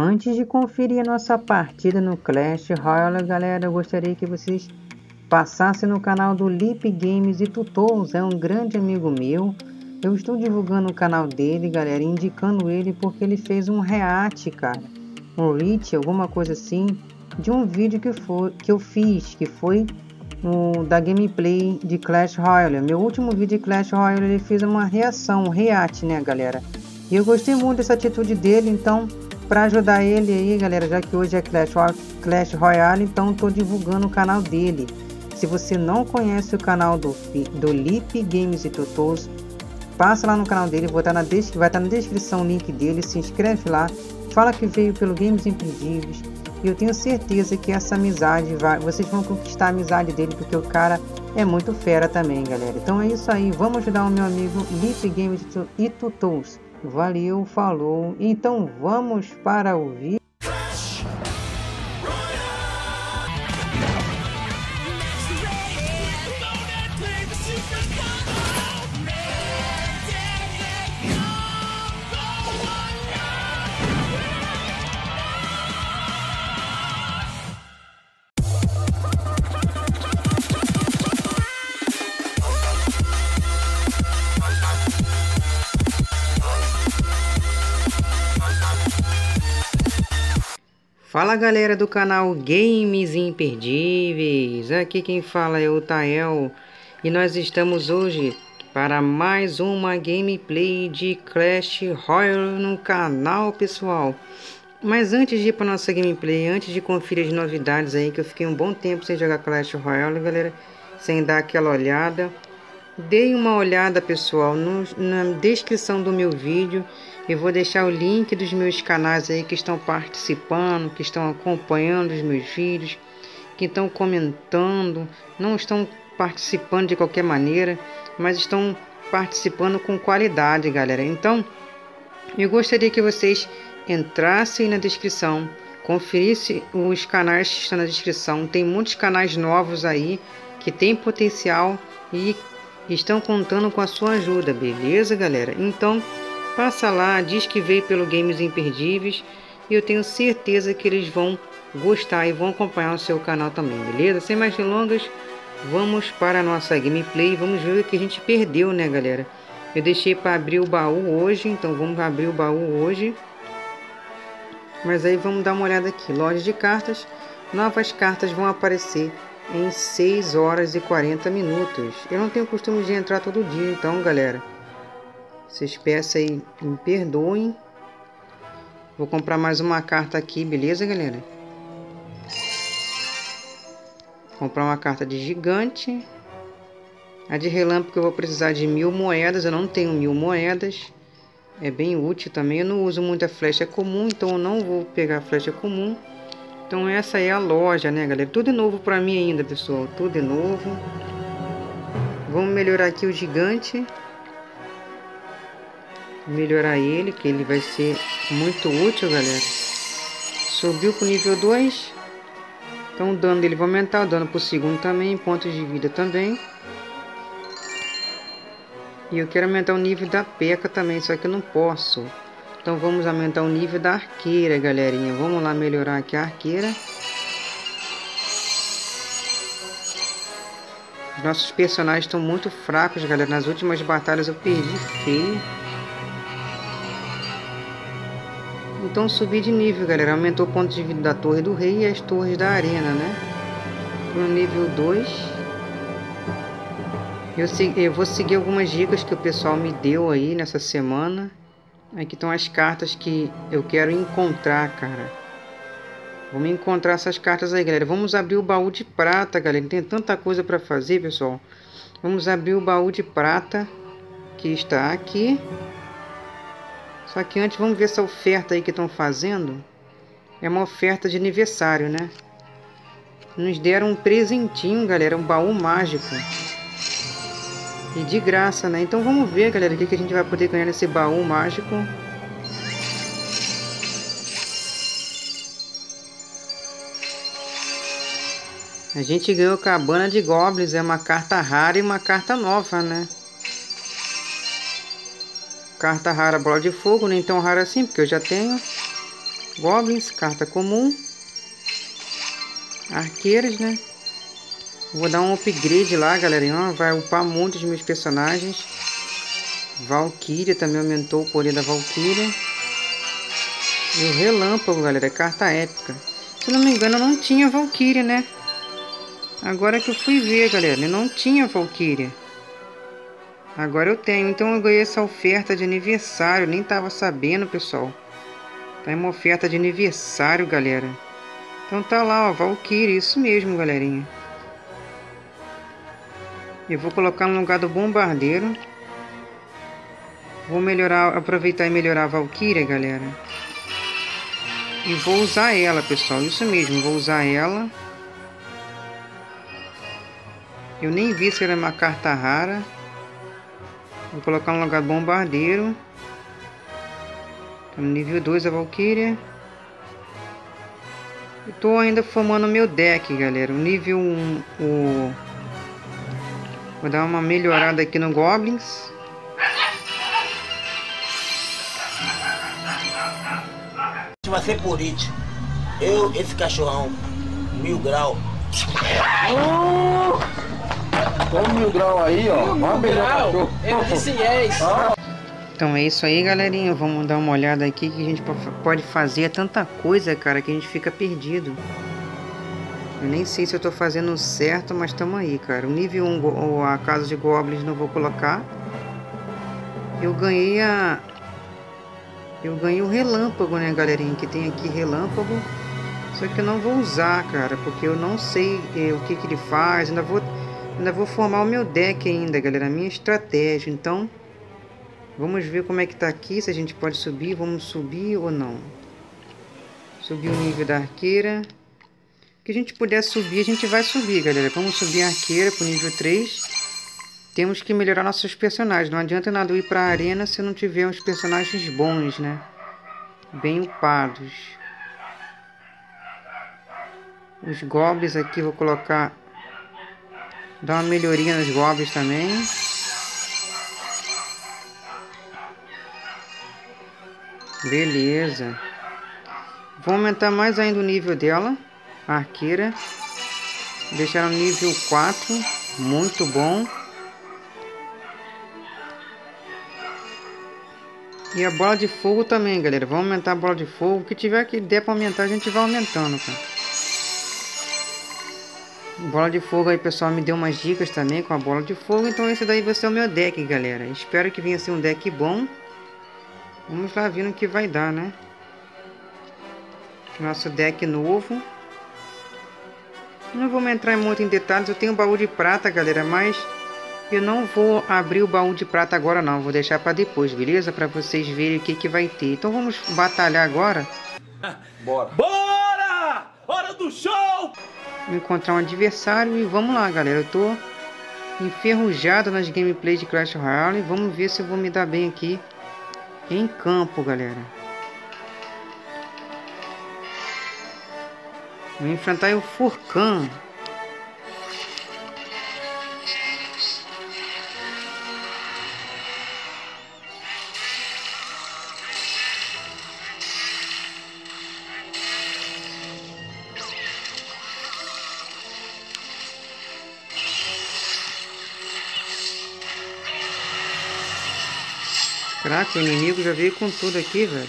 Antes de conferir a nossa partida no Clash Royale, galera, eu gostaria que vocês passassem no canal do Lipe Games e Tutors, é um grande amigo meu. Eu estou divulgando o canal dele, galera, indicando ele porque ele fez um react, cara, um reach, alguma coisa assim, de um vídeo que eu fiz, da gameplay de Clash Royale. Meu último vídeo de Clash Royale, ele fez uma reação, um react, né, galera? E eu gostei muito dessa atitude dele, então, para ajudar ele aí, galera, já que hoje é Clash Royale, então tô divulgando o canal dele. Se você não conhece o canal do Lipe Games e Tutors, passa lá no canal dele, vai estar na descrição o link dele, se inscreve lá, fala que veio pelo Games Imperdíveis. E eu tenho certeza que essa amizade, vocês vão conquistar a amizade dele, porque o cara é muito fera também, galera. Então é isso aí, vamos ajudar o meu amigo Lipe Games e Tutors. Valeu, falou, então vamos para o vídeo. Fala galera do canal Games Imperdíveis, aqui quem fala é o Tael e nós estamos hoje para mais uma gameplay de Clash Royale no canal, pessoal. Mas antes de ir para nossa gameplay, antes de conferir as novidades aí, que eu fiquei um bom tempo sem jogar Clash Royale, galera, sem dar aquela olhada. Dei uma olhada, pessoal, na descrição do meu vídeo. Eu vou deixar o link dos meus canais aí que estão participando, que estão acompanhando os meus vídeos, que estão comentando, não estão participando de qualquer maneira, mas estão participando com qualidade, galera. Então, eu gostaria que vocês entrassem na descrição, conferissem os canais que estão na descrição. Tem muitos canais novos aí que tem potencial e estão contando com a sua ajuda, beleza, galera? Então, passa lá, diz que veio pelo Games Imperdíveis e eu tenho certeza que eles vão gostar e vão acompanhar o seu canal também, beleza? Sem mais delongas, vamos para a nossa gameplay, vamos ver o que a gente perdeu, né, galera? Eu deixei para abrir o baú hoje, então vamos abrir o baú hoje. Mas aí vamos dar uma olhada aqui, loja de cartas, novas cartas vão aparecer em 6 horas e 40 minutos. Eu não tenho costume de entrar todo dia, então, galera, vocês peçam aí, me perdoem. Vou comprar mais uma carta aqui, beleza, galera? Vou comprar uma carta de gigante. A de relâmpago eu vou precisar de 1000 moedas, eu não tenho 1000 moedas. É bem útil também, eu não uso muita flecha comum, então eu não vou pegar flecha comum. Então essa é a loja, né, galera? Tudo novo pra mim ainda, pessoal. Tudo novo. Vamos melhorar aqui o gigante. Melhorar ele, que ele vai ser muito útil, galera. Subiu pro nível 2. Então o dano dele vai aumentar. O dano pro segundo também. Pontos de vida também. E eu quero aumentar o nível da P.E.K.K.A. também, só que eu não posso. Então vamos aumentar o nível da arqueira, galerinha. Vamos lá melhorar aqui a arqueira. Nossos personagens estão muito fracos, galera. Nas últimas batalhas eu perdi feio. Então subi de nível, galera. Aumentou o ponto de vida da torre do rei e as torres da arena, né? Pro nível 2. Eu vou seguir algumas dicas que o pessoal me deu aí nessa semana. Aqui estão as cartas que eu quero encontrar, cara. Vamos encontrar essas cartas aí, galera. Vamos abrir o baú de prata, galera. Tem tanta coisa para fazer, pessoal. Vamos abrir o baú de prata que está aqui. Só que antes vamos ver essa oferta aí que estão fazendo. É uma oferta de aniversário, né? Nos deram um presentinho, galera. Um baú mágico. E de graça, né? Então vamos ver, galera, o que a gente vai poder ganhar nesse baú mágico. A gente ganhou cabana de goblins, é uma carta rara e uma carta nova, né? Carta rara, bola de fogo, nem tão rara assim, porque eu já tenho. Goblins, carta comum. Arqueiros, né? Vou dar um upgrade lá, galerinha. Vai upar muito os meus personagens. Valquíria também aumentou o poder da Valquíria. E o relâmpago, galera, é carta épica. Se não me engano, eu não tinha Valquíria, né? Agora que eu fui ver, galera, eu não tinha Valquíria. Agora eu tenho, então eu ganhei essa oferta de aniversário. Nem tava sabendo, pessoal. Tá uma oferta de aniversário, galera. Então tá lá, ó, Valkyrie, isso mesmo, galerinha. Eu vou colocar no lugar do bombardeiro. Vou melhorar, aproveitar e melhorar a Valkyrie, galera. E vou usar ela, pessoal, isso mesmo, vou usar ela. Eu nem vi se era uma carta rara. Vou colocar no lugar do bombardeiro. No nível 2 a Valquíria. Eu tô ainda formando o meu deck, galera. O nível 1, vou dar uma melhorada aqui no Goblins. Vai ser político. Eu, esse cachorrão, 1000 graus. Toma 1000 graus aí, ó. 1000 graus. Então é isso aí, galerinha, vamos dar uma olhada aqui que a gente pode fazer. É tanta coisa, cara, que a gente fica perdido. Eu nem sei se eu tô fazendo certo, mas tamo aí, cara. O nível 1, ou a casa de goblins, não vou colocar. Eu ganhei a... eu ganhei o relâmpago, né, galerinha, que tem aqui relâmpago. Só que eu não vou usar, cara, porque eu não sei o que ele faz. Ainda vou formar o meu deck ainda, galera, a minha estratégia, então... vamos ver como é que tá aqui, se a gente pode subir, vamos subir ou não. Subir o nível da arqueira. O que a gente puder subir, a gente vai subir, galera. Vamos subir a arqueira pro nível 3. Temos que melhorar nossos personagens. Não adianta nada eu ir pra arena se não tiver uns personagens bons, né? Bem upados. Os goblins aqui, vou colocar... dar uma melhoria nos goblins também. Beleza. Vou aumentar mais ainda o nível dela, a arqueira. Deixar no nível 4. Muito bom. E a bola de fogo também, galera. Vamos aumentar a bola de fogo. O que tiver que der pra aumentar, a gente vai aumentando, cara. Bola de fogo aí, pessoal, me deu umas dicas também com a bola de fogo. Então esse daí vai ser o meu deck, galera. Espero que venha ser um deck bom. Vamos lá ver no que vai dar, né? Nosso deck novo. Não vamos entrar muito em detalhes. Eu tenho um baú de prata, galera, mas eu não vou abrir o baú de prata agora, não. Vou deixar para depois, beleza? Para vocês verem o que que vai ter. Então vamos batalhar agora. Bora! Bora! Hora do show! Encontrar um adversário e vamos lá, galera. Eu tô enferrujado nas gameplays de Clash Royale. Vamos ver se eu vou me dar bem aqui em campo, galera. Vou enfrentar o Furkan. Caraca, o inimigo já veio com tudo aqui, velho.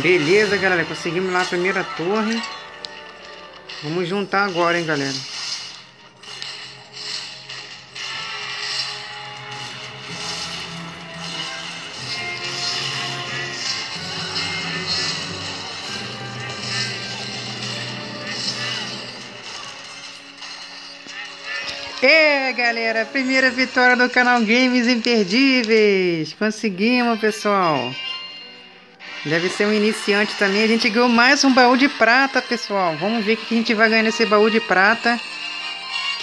Beleza, galera, conseguimos lá a primeira torre. Vamos juntar agora, hein, galera. E galera, primeira vitória do canal Games Imperdíveis. Conseguimos, pessoal. Deve ser um iniciante também. A gente ganhou mais um baú de prata, pessoal. Vamos ver o que a gente vai ganhar nesse baú de prata.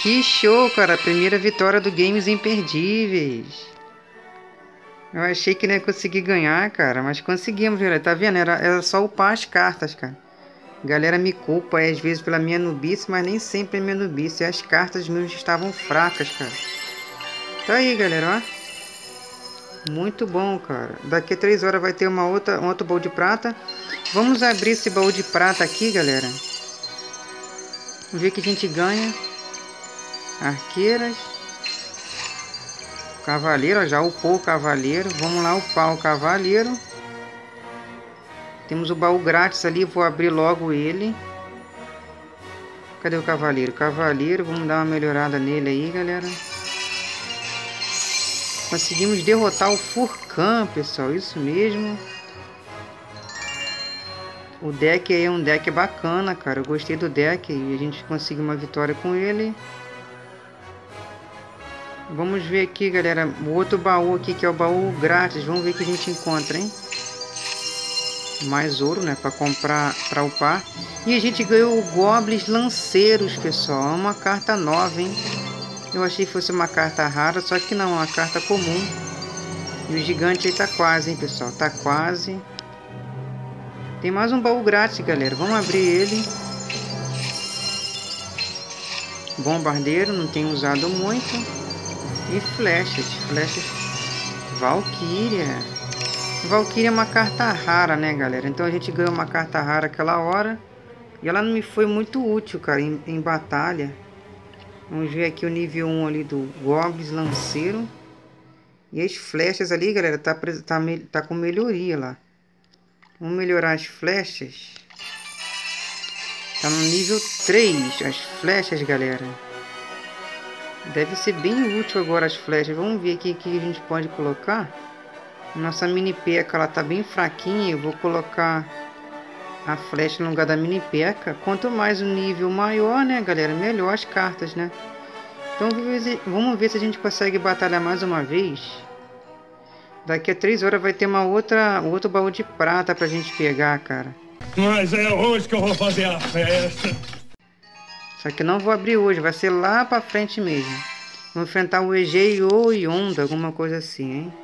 Que show, cara. Primeira vitória do Games Imperdíveis. Eu achei que não ia conseguir ganhar, cara. Mas conseguimos, galera. Tá vendo? Era só upar as cartas, cara. Galera me culpa aí, às vezes pela minha nubice, mas nem sempre é minha nubice. As cartas mesmo estavam fracas, cara. Tá aí, galera, ó. Muito bom, cara. Daqui a 3 horas vai ter um outro baú de prata. Vamos abrir esse baú de prata aqui, galera. Vamos ver o que a gente ganha. Arqueiras. Cavaleiro, ó, já upou o cavaleiro. Vamos lá upar o cavaleiro. Temos o baú grátis ali, vou abrir logo ele. Cadê o cavaleiro? Cavaleiro, vamos dar uma melhorada nele aí, galera. Conseguimos derrotar o Furkan, pessoal, isso mesmo. O deck aí é um deck bacana, cara. Eu gostei do deck e a gente conseguiu uma vitória com ele. Vamos ver aqui, galera, o outro baú aqui, que é o baú grátis. Vamos ver o que a gente encontra, hein? Mais ouro, né, para comprar, para upar. E a gente ganhou o Goblins Lanceiros, pessoal. É uma carta nova, hein? Eu achei que fosse uma carta rara, só que não, é uma carta comum. E o gigante aí tá quase, hein, pessoal? Tá quase. Tem mais um baú grátis, galera. Vamos abrir ele. Bombardeiro, não tenho usado muito. E flechas. Flechas. Valquíria. Valquíria é uma carta rara, né, galera? Então a gente ganhou uma carta rara aquela hora. E ela não me foi muito útil, cara, em batalha. Vamos ver aqui o nível 1 ali do Goblins Lanceiro. E as flechas ali, galera, tá com melhoria lá. Vamos melhorar as flechas. Tá no nível 3 as flechas, galera. Deve ser bem útil agora as flechas. Vamos ver aqui o que a gente pode colocar. Nossa mini P.E.K.K.A. ela tá bem fraquinha. Eu vou colocar a flecha no lugar da mini P.E.K.K.A. Quanto mais o nível maior, né, galera, melhor as cartas, né? Então vamos ver se a gente consegue batalhar mais uma vez. Daqui a 3 horas vai ter um outro baú de prata pra gente pegar, cara. Mas é hoje que eu vou fazer a festa. Só que não vou abrir hoje, vai ser lá pra frente mesmo. Vou enfrentar o Ejei ou Yonda, alguma coisa assim, hein?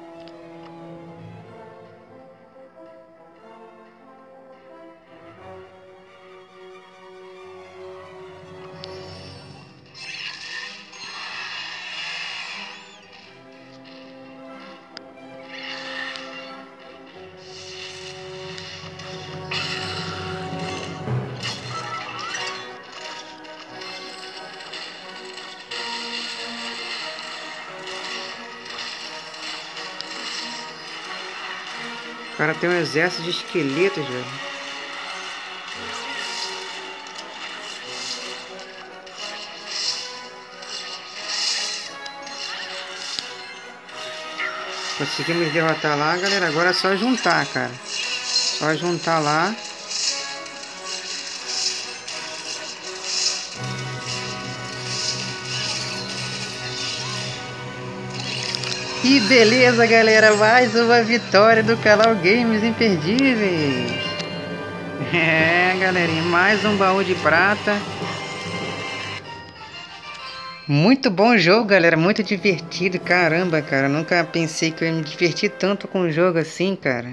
O cara tem um exército de esqueletos, velho. Conseguimos derrotar lá, galera. Agora é só juntar, cara. Só juntar lá. E beleza, galera, mais uma vitória do canal Games Imperdíveis. É, galerinha, mais um baú de prata. Muito bom jogo, galera, muito divertido, caramba, cara. Nunca pensei que eu ia me divertir tanto com um jogo assim, cara.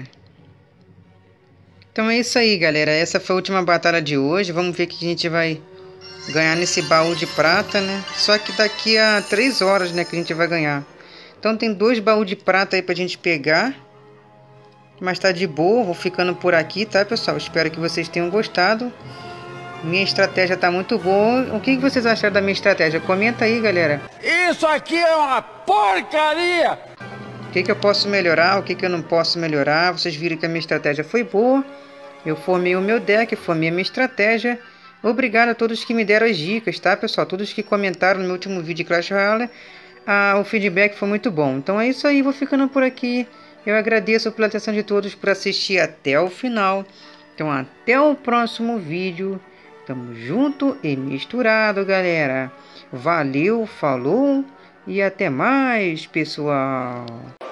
Então é isso aí, galera, essa foi a última batalha de hoje. Vamos ver o que a gente vai ganhar nesse baú de prata, né? Só que daqui a 3 horas, né, que a gente vai ganhar. Então tem 2 baús de prata aí pra gente pegar. Mas tá de boa, vou ficando por aqui, tá, pessoal? Espero que vocês tenham gostado. Minha estratégia tá muito boa. O que vocês acharam da minha estratégia? Comenta aí, galera. Isso aqui é uma porcaria! O que eu posso melhorar, o que eu não posso melhorar. Vocês viram que a minha estratégia foi boa. Eu formei o meu deck, formei a minha estratégia. Obrigado a todos que me deram as dicas, tá, pessoal? Todos que comentaram no meu último vídeo de Clash Royale, o feedback foi muito bom. Então é isso aí, vou ficando por aqui. Eu agradeço pela atenção de todos por assistir até o final. Então até o próximo vídeo. Tamo junto e misturado, galera. Valeu, falou e até mais, pessoal.